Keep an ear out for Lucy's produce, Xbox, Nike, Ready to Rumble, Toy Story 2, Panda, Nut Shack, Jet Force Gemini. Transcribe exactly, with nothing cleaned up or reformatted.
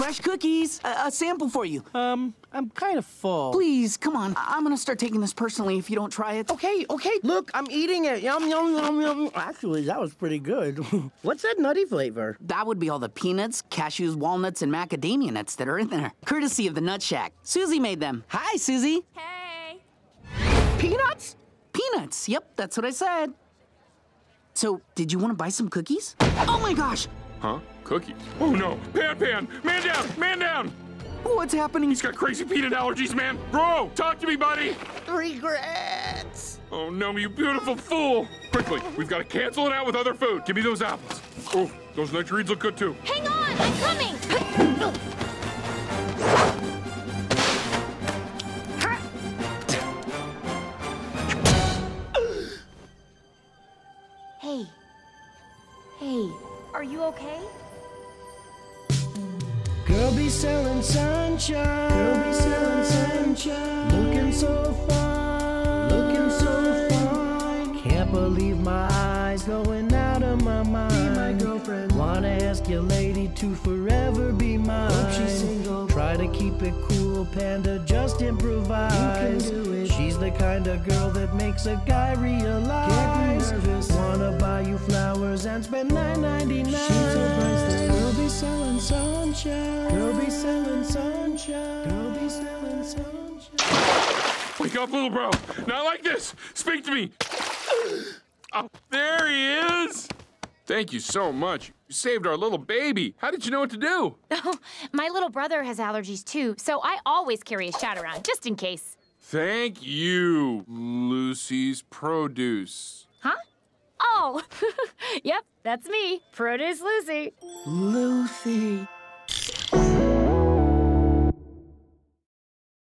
Fresh cookies. A, a sample for you. Um, I'm kind of full. Please, come on. I I'm gonna start taking this personally if you don't try it. Okay, okay. Look, I'm eating it. Yum, yum, yum, yum. Actually, that was pretty good. What's that nutty flavor? That would be all the peanuts, cashews, walnuts, and macadamia nuts that are in there. Courtesy of the Nut Shack. Susie made them. Hi, Susie. Hey. Peanuts? Peanuts. Yep, that's what I said. So, did you want to buy some cookies? Oh my gosh! Huh? Cookies? Oh no! Pan Pan! Man down! Man down! What's happening? He's got crazy peanut allergies, man! Bro! Talk to me, buddy! Regrets! Oh no, you beautiful fool! Quickly, we've got to cancel it out with other food. Give me those apples. Oh, those nectarines look good too. Hang on! I'm coming! Hey. Hey. Are you okay? Girl be selling sunshine. Girl be selling sunshine. Looking so fine. Looking so fine. Can't believe my eyes, going out of my mind. Be my girlfriend. Wanna ask your lady to forever be mine. Hope she's single. Try to keep it cool, Panda, just improvise. You can do it. She's the kind of girl that makes a guy realize. Can't be nervous. Wanna buy you flowers and spend nine ninety-nine. She's so priceless. Girl be selling sunshine. Girl be selling sunshine. Girl be selling sunshine. Wake up, little bro. Not like this. Speak to me. Oh, there he is. Thank you so much. You saved our little baby. How did you know what to do? Oh, my little brother has allergies too, so I always carry a shot around just in case. Thank you, Lucy's Produce. Huh? Oh, yep, that's me, Produce Lucy. Lucy.